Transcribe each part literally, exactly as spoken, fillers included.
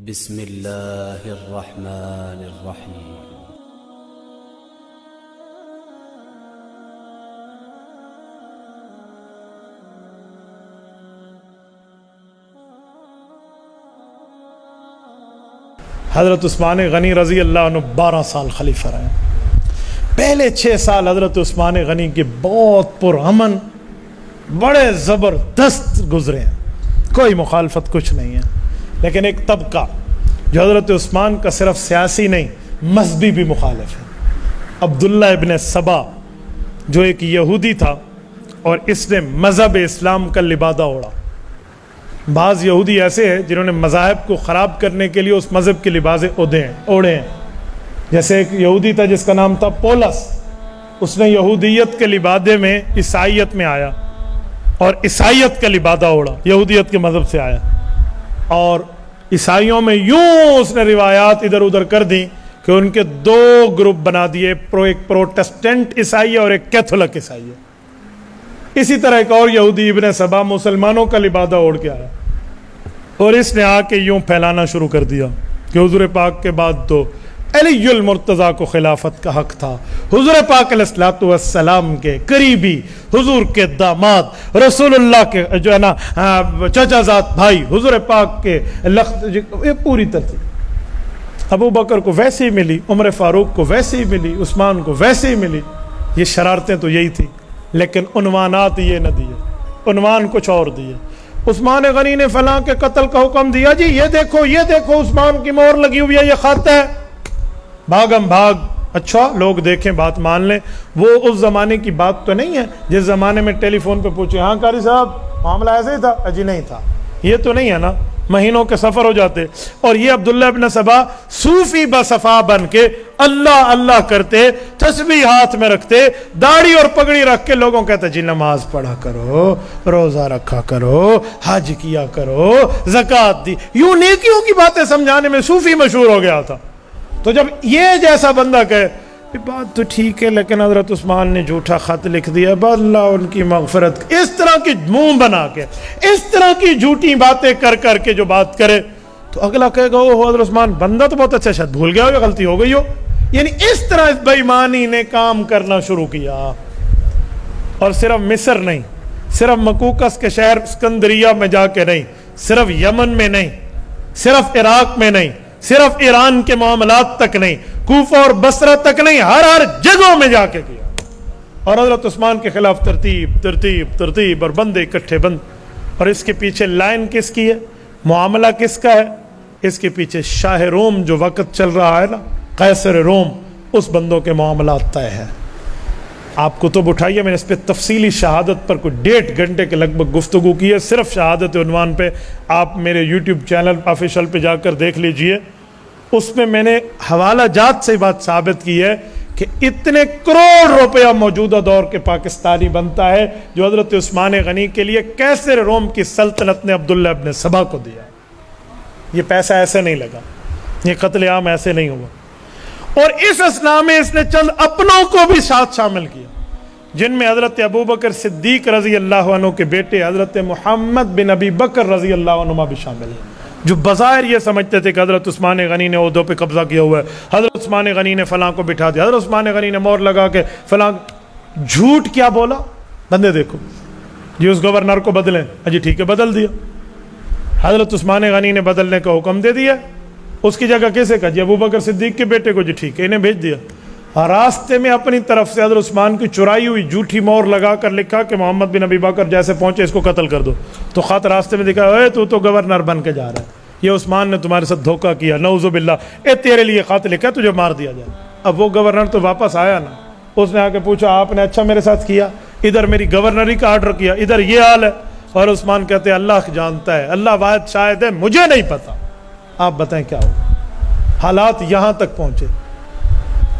बिस्मिल्लाहिर्रहमानिर्रहीम। हज़रत उस्मान गनी रज़ी अल्लाह अन्हु बारह साल खलीफा रहे। पहले छः साल हज़रत उस्मान गनी के बहुत पुरअमन बड़े ज़बरदस्त गुजरे हैं, कोई मुखालफत कुछ नहीं है। लेकिन एक तबका जो हज़रत उस्मान का सिर्फ सियासी नहीं मजहबी भी मुखालिफ है, अब्दुल्ला इब्ने सबा जो एक यहूदी था और इसने मज़हब इस्लाम का लिबादा ओढ़ा। बाज़ यहूदी ऐसे हैं जिन्होंने मज़ाहब को ख़राब करने के लिए उस मज़हब के लिबाजे ओढ़े हैं ओढ़े हैं जैसे एक यहूदी था जिसका नाम था पोलस, उसने यहूदियत के लिबादे में ईसाईयत में आया और ईसाईयत का लिबादा ओढ़ा, यहूदियत के मज़हब से आया और ईसाइयों में यूं उसने रिवायात इधर उधर कर दी कि उनके दो ग्रुप बना दिए, प्रो एक प्रोटेस्टेंट ईसाई और एक कैथोलिक ईसाई। इसी तरह एक और यहूदी इब्ने सबा मुसलमानों का लिबादा ओढ़ के आया और इसने आके यूं फैलाना शुरू कर दिया कि हुजूर पाक के बाद तो अली अल-मुर्तज़ा को खिलाफत का हक था, हुजूर पाक अलैहिस्सलाम के करीबी, हुजूर के दामाद रसूलुल्लाह के जो है ना चचाजात भाई हुजूर पाक के लख्त, ये पूरी तरतीब। अबू बकर को वैसे ही मिली, उम्रे फारूक को वैसे ही मिली, उस्मान को वैसे ही मिली। ये शरारतें तो यही थी लेकिन उन्वानात ये न दिए, उन्वान कुछ और दिए। उस्मान गनी ने फलां के कत्ल का हुक्म दिया, जी ये देखो ये देखो उस्मान की मोहर लगी हुई है, ये खाता है, भागम भाग। अच्छा लोग देखें बात मान लें, वो उस ज़माने की बात तो नहीं है जिस ज़माने में टेलीफोन पे पूछे हाँ कारी साहब मामला ऐसे ही था, अजी नहीं था, ये तो नहीं है ना, महीनों के सफ़र हो जाते। और ये अब्दुल्ला इब्ने सबा सूफ़ी बसफ़ा बन के अल्लाह अल्लाह करते, तस्बीह हाथ में रखते, दाढ़ी और पगड़ी रख के लोगों कहते जी नमाज पढ़ा करो, रोज़ा रखा करो, हज किया करो, ज़कात दी, यूँ नेकियों की बातें समझाने में सूफ़ी मशहूर हो गया था। तो जब ये जैसा बंदा कहे बात तो ठीक है लेकिन हज़रत उस्मान ने झूठा ख़त लिख दिया, अल्लाह उनकी मगफरत, इस तरह की मुंह बना के इस तरह की झूठी बातें कर कर के जो बात करे तो अगला कहेगा ओह हज़रत उस्मान बंदा तो बहुत अच्छा, शायद भूल गया हो या गलती हो गई हो। यानी इस तरह इस बेईमानी ने काम करना शुरू किया। और सिर्फ मिस्र नहीं, सिर्फ मकूकस के शहर सिकंदरिया में जाके नहीं, सिर्फ यमन में नहीं, सिर्फ इराक़ में नहीं, सिर्फ ईरान के मामलात तक नहीं, कूफा और बसरा तक नहीं, हर हर जगहों में जाके किया। और हजरत उस्मान के खिलाफ तरतीब तरतीब तरतीब और बंदे इकट्ठे बंद। और इसके पीछे लाइन किसकी है, मामला किसका है, इसके पीछे शाह रोम जो वक्त चल रहा है ना, कैसर रोम, उस बंदों के मामलात तय है। आप कुतुब उठाइए, मैंने इस पर तफसीली शहादत पर कोई डेढ़ घंटे के लगभग गुफ्तगू की है, सिर्फ शहादत उन्वान पे आप मेरे यूट्यूब चैनल ऑफिशियल पे जाकर देख लीजिए। उसमें मैंने हवाला जात से बात साबित की है कि इतने करोड़ रुपया मौजूदा दौर के पाकिस्तानी बनता है जो हज़रत उस्मान गनी के लिए कैसर रोम की सल्तनत ने अब्दुल्ला इब्ने सबा को दिया। ये पैसा ऐसे नहीं लगा, ये कत्लेआम ऐसे नहीं हुआ। और इस असला में इसने चंद अपनों को भी साथ शामिल किया जिनमें हज़रत अबू बकर सिद्दीक रज़ी अल्लाह अन्हु के बेटे हज़रत मोहम्मद बिन अबी बकर रज़ी अल्लाह अन्हुमा भी शामिल हैं, जो बज़ाहिर ये समझते थे कि हज़रत उस्मान गनी ने ओहदों पे कब्ज़ा किया हुआ है, हज़रत उस्मान गनी ने फ़लाँ को बिठा दिया, हज़रत उस्मान गनी ने मोहर लगा के फ़लाँ, झूठ क्या बोला बंदे, देखो जी उस गवर्नर को बदलें, अजी ठीक है बदल दिया, हज़रत उस्मान गनी ने बदलने का हुक्म दे दिया, उसकी जगह कैसे का जी अबू बकर सिद्दीक के बेटे को, जी ठीक है इन्हें भेज दिया। और रास्ते में अपनी तरफ से हज़रत उस्मान की चुराई हुई झूठी मोहर लगा कर लिखा कि मोहम्मद बिन अबी बकर जैसे पहुंचे इसको कत्ल कर दो। तो ख़त रास्ते में दिखा, अरे तू तो गवर्नर बन के जा रहा है, ये उस्मान ने तुम्हारे साथ धोखा किया, नऊज़ुबिल्लाह, ए तेरे लिए ख़त लिखा, तुझे मार दिया जाए। अब वो गवर्नर तो वापस आया ना, उसने आके पूछा आपने अच्छा मेरे साथ किया, इधर मेरी गवर्नरी का आर्डर किया, इधर ये हाल है। और उस्मान कहते हैं अल्लाह जानता है, अल्लाह वाहिद शाहिद है, मुझे नहीं पता, आप बताएं क्या होगा। हालात यहाँ तक पहुँचे,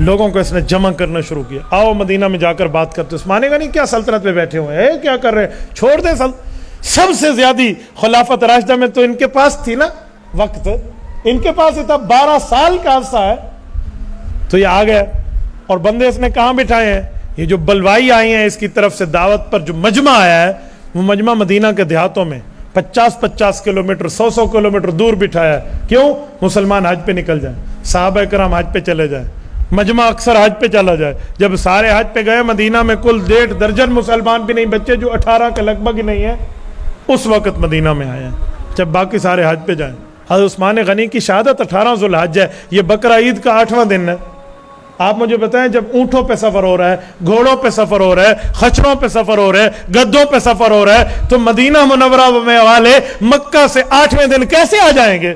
लोगों को इसने जमा करना शुरू किया, आओ मदीना में जाकर बात करते, उस्मान गनी क्या सल्तनत पे बैठे हुए हैं, क्या कर रहे हैं, छोड़ दें सल। सबसे ज़्यादा खिलाफत राशिदा में तो इनके पास थी ना, वक्त इनके पास ही था, बारह साल का अरसा है। तो ये आ गया और बंदे इसने कहाँ बिठाए हैं, ये जो बलवाई आई हैं इसकी तरफ से दावत पर जो मजमा आया है वो मजमा मदीना के देहातों में पचास पचास किलोमीटर सौ सौ किलोमीटर दूर बिठाया। क्यों? मुसलमान हज पे निकल जाए, साहबा कराम हज पे चले जाए, मजमा अक्सर हज पे चला जाए। जब सारे हज पे गए, मदीना में कुल डेढ़ दर्जन मुसलमान भी नहीं बच्चे जो अठारह के लगभग ही नहीं है उस वक़्त मदीना में आए जब बाकी सारे हज पे जाएं। हज़रत उस्मान गनी की शहादत अठारह जुलहज है, ये बकरा ईद का आठवां दिन है। आप मुझे बताएं, जब ऊँटों पे सफ़र हो रहा है, घोड़ों पे सफ़र हो रहा है, खच्चरों पे सफ़र हो रहा है, गद्दों पे सफ़र हो रहा है, तो मदीना मुनव्वरा में वाले मक्का से आठवें दिन कैसे आ जाएंगे?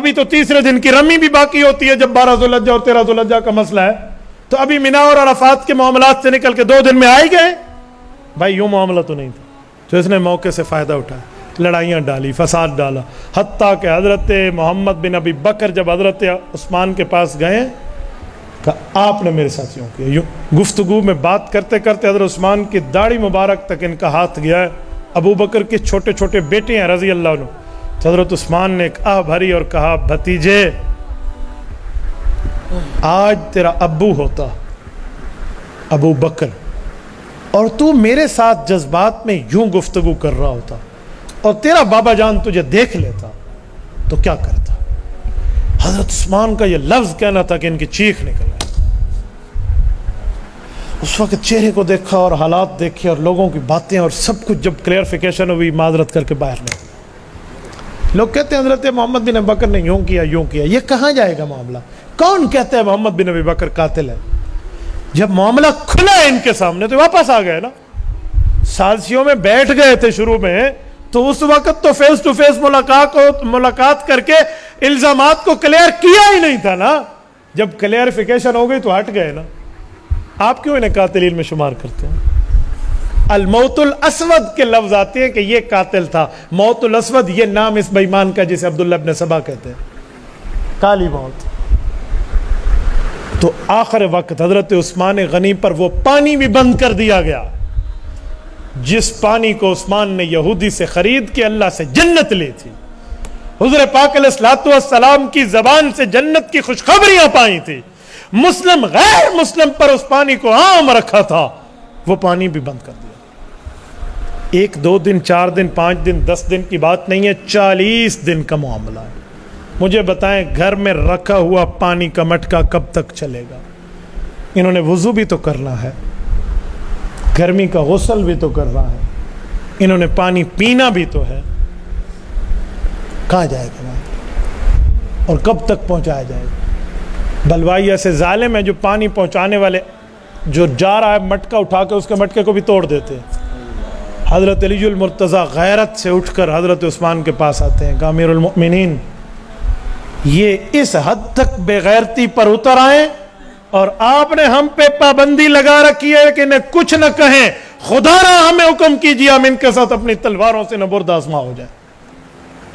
अभी तो तीसरे दिन की रमी भी बाकी होती है जब बारह जुलहज्जा और तेरह जुलहज्जा का मसला है, तो अभी मिना और अराफात के मामलात से निकल के दो दिन में आ ही गए। भाई यूँ मामला तो नहीं था। तो इसने मौके से फ़ायदा उठाया, लड़ाइयाँ डाली, फसाद डाला, हत्ता के हज़रत मोहम्मद बिन अबी बकर जब हज़रत उस्मान के पास गए, कहा आपने मेरे साथियों के यूँ गुफ्तगू में बात करते करते हज़रत उस्मान की दाढ़ी मुबारक तक इनका हाथ गया है। अबू बकर के छोटे छोटे बेटे हैं रज़ी अल्लाह अन्हु। हज़रत उस्मान ने एक आह भरी और कहा, भतीजे आज तेरा अब्बू होता अबू बकर और तू मेरे साथ जज्बात में यूँ गुफ्तगू कर रहा होता और तेरा बाबा जान तुझे देख लेता तो क्या करता? हज़रत उस्मान का यह लफ्ज़ कहना था कि इनकी चीख निकल आई। उस वक्त चेहरे को देखा और हालात देखे और लोगों की बातें और सब कुछ जब क्लियरिफिकेशन हुई, माजरत करके बाहर निकले। लोग कहते हैं हज़रत मोहम्मद बिन अबी बकर ने यूँ किया यूँ किया, यह कहाँ जाएगा मामला? कौन कहता है मोहम्मद बिन अबी बकर कातिल है? जब मामला खुला इनके सामने तो वापस आ गए ना। साजिशों में बैठ गए थे शुरू में, तो उस वक़्त तो फेस टू फेस मुलाकात मुलाकात करके इल्ज़ामात को क्लियर किया ही नहीं था ना। जब क्लियरिफिकेशन हो गई तो हट गए ना। आप क्यों इन्हें कातिलीन में शुमार करते हैं? अल-मौतुल-असवद के लफ्ज़ आते हैं कि ये कातिल था। मौतुल-असवद ये नाम इस बेईमान का जिसे अब्दुल्ला इब्ने सबा कहते हैं, काली मौत। तो आखिर वक्त हज़रत उस्मान गनी पर वो पानी भी बंद कर दिया गया जिस पानी को उस्मान ने यहूदी से खरीद के अल्लाह से जन्नत ली थी, हुजूर पाक अलैहिस्सलाम की जबान से जन्नत की खुशखबरियां पाई थी, मुस्लिम गैर मुस्लिम पर उस पानी को आम रखा था, वो पानी भी बंद कर दिया। एक दो दिन, चार दिन, पांच दिन, दस दिन की बात नहीं है, चालीस दिन का मामला है। मुझे बताएं, घर में रखा हुआ पानी का मटका कब तक चलेगा? इन्होंने वुजू भी तो करना है, गर्मी का गुस्ल भी तो कर रहा है, इन्होंने पानी पीना भी तो है। कहाँ जाएगा और कब तक पहुँचाया जाएगा? बलवाई ऐसे जालिम है जो पानी पहुँचाने वाले जो जा रहा है मटका उठा के उसके मटके को भी तोड़ देते हैं। हज़रत अली अल-मुर्तज़ा गैरत से उठकर हज़रत उस्मान के पास आते हैं, अमीरुल मोमिनीन ये इस हद तक बेगैरती पर उतर आए और आपने हम पे पाबंदी लगा रखी है कि न कुछ न कहें, खुदा ना हमें हुक्म कीजिए हम इनके साथ अपनी तलवारों से न बर्दाश्तमा हो जाए।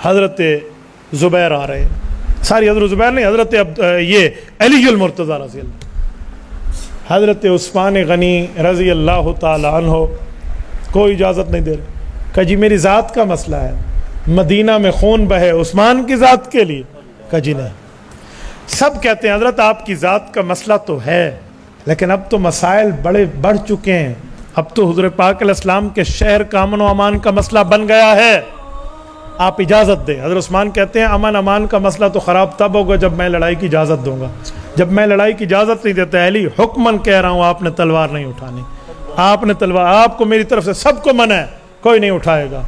हज़रत जुबैर आ रहे हैं, सारी हज़रत जुबैर नहीं, हज़रत ये अली अल-मुर्तज़ा रज़ी अल्लाह, हज़रत उस्मान गनी रज़ी अल्लाह ताला अन्हो को इजाज़त नहीं दे रहे। कहा जी मेरी ज़ात का मसला है, मदीना में खून बहे उस्मान की ज़ात के लिए। कहा जी नहीं, सब कहते हैं हजरत आपकी ज़ात का मसला तो है, लेकिन अब तो मसाइल बड़े बढ़ चुके हैं, अब तो हुजूर पाक अलैहिस्सलाम के शहर का अमन व अमान का मसला बन गया है, आप इजाज़त दें। हज़रत उस्मान कहते हैं अमन अमान का मसला तो ख़राब तब होगा जब मैं लड़ाई की इजाज़त दूंगा, जब मैं लड़ाई की इजाज़त नहीं देता। अली हुक्मन कह रहा हूँ, आपने तलवार नहीं उठानी, आपने तलवार, आपको मेरी तरफ से सबको मना है, कोई नहीं उठाएगा।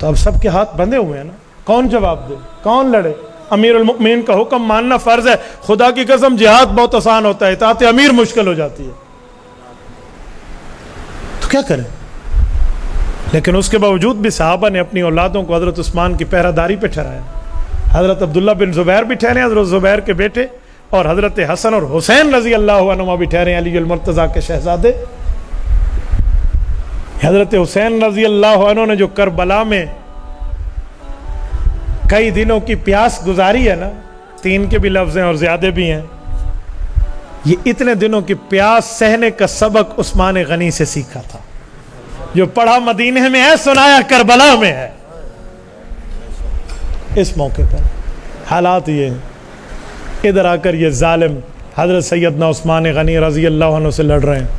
तो अब सबके हाथ बंधे हुए हैं ना, कौन जवाब दे, कौन लड़े? अमीरुल मुमिनीन का हुक्म मानना फ़र्ज़ है। खुदा की कसम जिहाद बहुत आसान होता है, इताअत अमीर मुश्किल हो जाती है। तो क्या करें? लेकिन उसके बावजूद भी सहाबा ने अपनी औलादों को हज़रत उस्मान की पहरादारी पे ठहराया। हज़रत अब्दुल्ला बिन जुबैर भी ठहरे, हज़रत जुबैर के बेटे, और हज़रत हसन और हुसैन रज़ी अल्लाह अन्हुमा भी ठहरे, अली अल मुर्तज़ा के शहजादे। हज़रत हुसैन रज़ी अल्लाह अन्हु ने जो करबला में कई दिनों की प्यास गुजारी है ना, तीन के भी लफ्ज़ हैं और ज़्यादा भी हैं, ये इतने दिनों की प्यास सहने का सबक उस्मान गनी से सीखा था। जो पढ़ा मदीने में है, सुनाया करबला में है। इस मौके पर हालात ये, इधर आकर ये जालिम हज़रत सैयदना उस्मान गनी रज़ी अल्लाह अन्हु से लड़ रहे हैं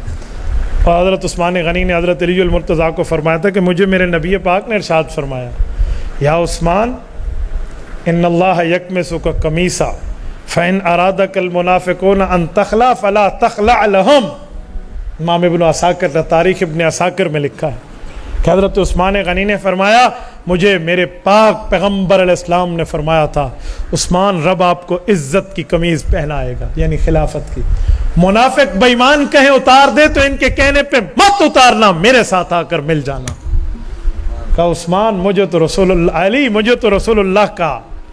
और हज़रत उस्मान गनी ने हज़रत अली अल-मुर्तज़ा को फरमाया था कि मुझे मेरे नबी पाक ने इरशाद फरमाया, या उस्मान इन्नल्लाह यकमसुक कमीसा फ़इन अरादकल मुनाफ़िकून अन तखला फ़ला तखला लहुम। इमाम इब्ने असाकर तारीख़ इब्ने असाकर में लिखा है कि हज़रत उस्मान गनी ने फरमाया, मुझे मेरे पाक पैगम्बर अलैहिस्सलाम ने फरमाया था, उस्मान रब आपको इज़्ज़त की कमीज़ पहनाएगा, यानी खिलाफत की। मुनाफिक बेईमान कहें उतार दे तो इनके कहने पे मत उतारना, मेरे साथ आकर मिल जाना। कहा उस्मान मुझे तो रसूलुल्लाह अली मुझे तो रसूलुल्लाह का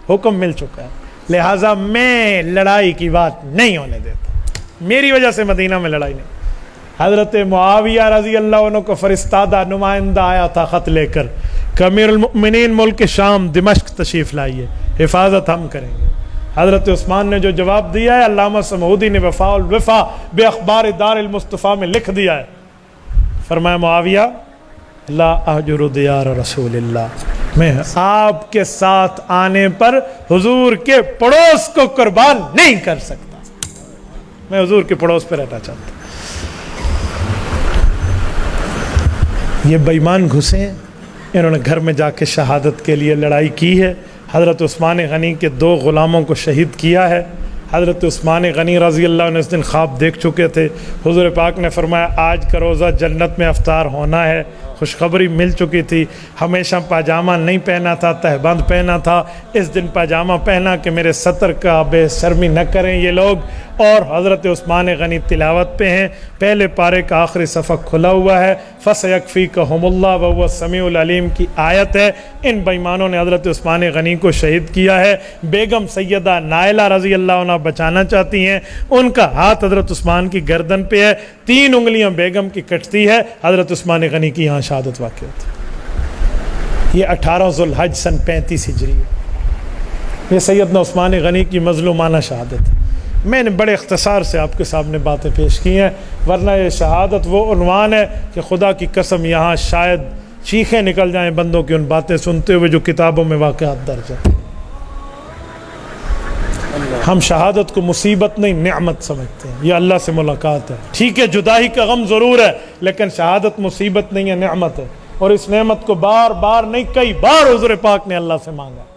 हुक्म मिल चुका है, लिहाजा मैं लड़ाई की बात नहीं होने देता, मेरी वजह से मदीना में लड़ाई नहीं। हज़रत मुआविया रजी अल्लाह अन्हु को फरिस्तादा नुमाइंदा आया था ख़त लेकर, अमीरुल मुमिनीन मुल्क शाम दिमश्क तशरीफ लाइए, हिफाजत हम करेंगे। हज़रत उस्मान ने जो जवाब दिया है, अल्लामा समहूदी ने वफ़ाउल वफ़ा बे अखबार दार अल मुस्तफ़ा में लिख दिया है। फरमाया मुआविया ला अहजुरु दियार रसूलिल्लाह, मैं आपके साथ आने पर हुजूर के पड़ोस को कुर्बान नहीं कर सकता, मैं हुजूर के पड़ोस पर रहना चाहता। ये बेईमान घुसे, इन्होंने घर में जाके शहादत के लिए लड़ाई की है। हज़रत उस्मान गनी के दो ग़ुलामों को शहीद किया है। हज़रत उस्मान गनी रज़ी अल्लाह ने इस दिन ख्वाब देख चुके थे। हुजूर पाक ने फरमाया, आज का रोज़ा जन्नत में अफ्तार होना है, खुशखबरी मिल चुकी थी। हमेशा पाजामा नहीं पहना था, तहबंद पहना था, इस दिन पाजामा पहना कि मेरे सतर का बेशर्मी न करें ये लोग। और हज़रत उस्मान गनी तिलावत पे हैं, पहले पारे का आखिरी सफ़ा खुला हुआ है, फसयकफ़ी का हमुल्ला वहुव समीउल अलीम की आयत है। इन बेईमानों ने हज़रत उस्मान गनी को शहीद किया है। बेगम सैदा नायला रज़ी अल्लाह अन्हा बचाना चाहती हैं, उनका हाथ हज़रत उस्मान की गर्दन पे है, तीन उंगलियां बेगम की कटती है, हज़रत उस्मान गनी की यहाँ शहादत वाक़ई होती। ये अठारह जुल्हज सन पैंतीस हिजरी है। ये सैयदना उस्मान गनी की मज़लूमाना शहादत है। मैंने बड़े इख्तिसार से आपके सामने बातें पेश की हैं, वरना ये शहादत वो उन्वान है कि खुदा की कसम यहाँ शायद चीखें निकल जाएँ बंदों की उन बातें सुनते हुए जो किताबों में वाक़ियात दर्ज हैं। हम शहादत को मुसीबत नहीं नेमत समझते हैं, यह अल्लाह से मुलाकात है। ठीक है, जुदाई का गम ज़रूर है, लेकिन शहादत मुसीबत नहीं है, नेमत है। और इस नेमत को बार बार नहीं, कई बार हुज़ूर पाक ने अल्लाह से मांगा।